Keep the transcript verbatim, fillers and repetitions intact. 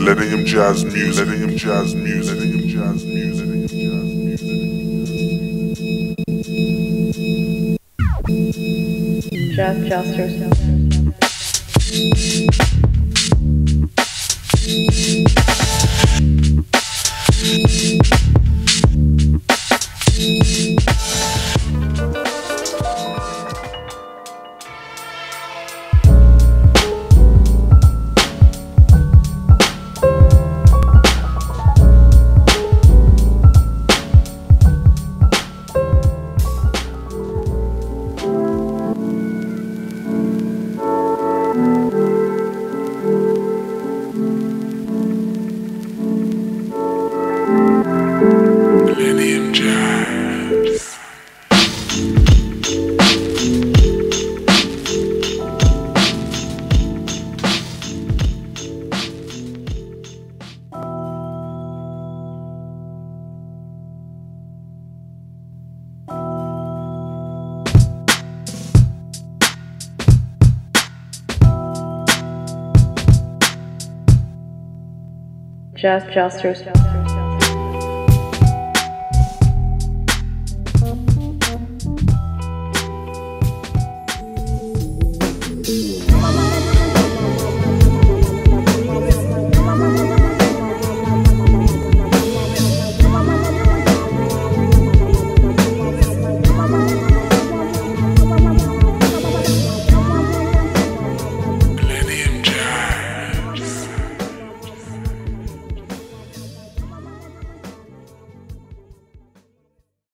Millennium Jazz Music, Millennium Jazz Music, Millennium Jazz Music, Millennium Jazz Music. Jazz, jazz, yourself. Just, just yourself.